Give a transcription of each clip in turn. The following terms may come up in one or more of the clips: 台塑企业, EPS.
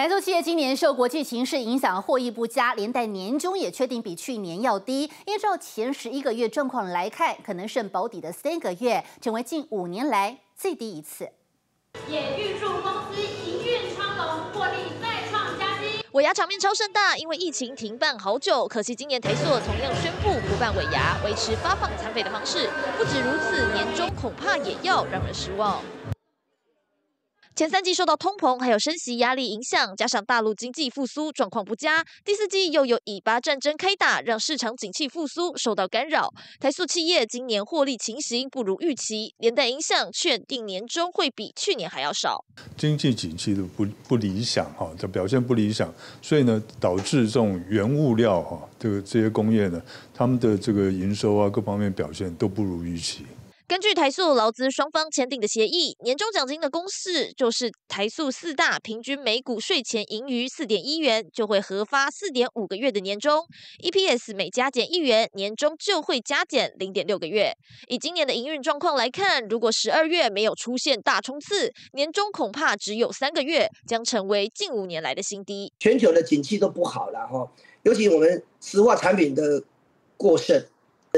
台塑企业今年受国际形势影响，获益不佳，连带年终也确定比去年要低。依照前11个月状况来看，可能剩保底的3个月，成为近5年来最低一次。也预祝公司营运昌隆，获利再创佳绩。尾牙场面超盛大，因为疫情停办好久，可惜今年台塑同样宣布不办尾牙，维持发放残废的方式。不止如此，年终恐怕也要让人失望。 前3季受到通膨还有升息压力影响，加上大陆经济复苏状况不佳，第4季又有以巴战争开打，让市场景气复苏受到干扰。台塑企业今年获利情形不如预期，连带影响确定年终会比去年还要少。经济景气的不理想哈，这表现不理想，所以呢导致这种原物料哈，这些工业呢，他们的这个营收啊各方面表现都不如预期。 根据台塑劳资双方签订的协议，年终奖金的公式就是台塑4大平均每股税前盈余4.1元，就会核发4.5个月的年终 ；EPS 每加减1元，年终就会加减0.6个月。以今年的营运状况来看，如果12月没有出现大冲刺，年终恐怕只有3个月，将成为近5年来的新低。全球的景气都不好了哈，尤其我们石化产品的过剩，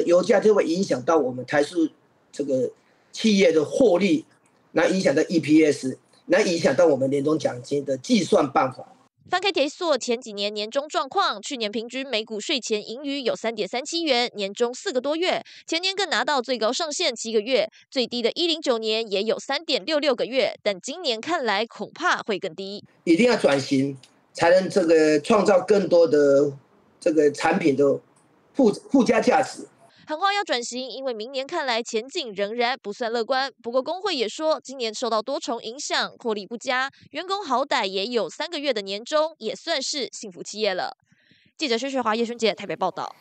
油价就会影响到我们台塑。 这个企业的获利，那影响到 EPS， 那影响到我们年终奖金的计算办法。翻开台塑前几年年终状况，去年平均每股税前盈余有 3.37 元，年终4个多月，前年更拿到最高上限7个月，最低的109年也有 3.66 个月，但今年看来恐怕会更低。一定要转型，才能这个创造更多的这个产品的附加价值。 航化要转型，因为明年看来前景仍然不算乐观。不过工会也说，今年受到多重影响，获利不佳，员工好歹也有3个月的年终，也算是幸福企业了。记者薛雪华、叶春杰台北报道。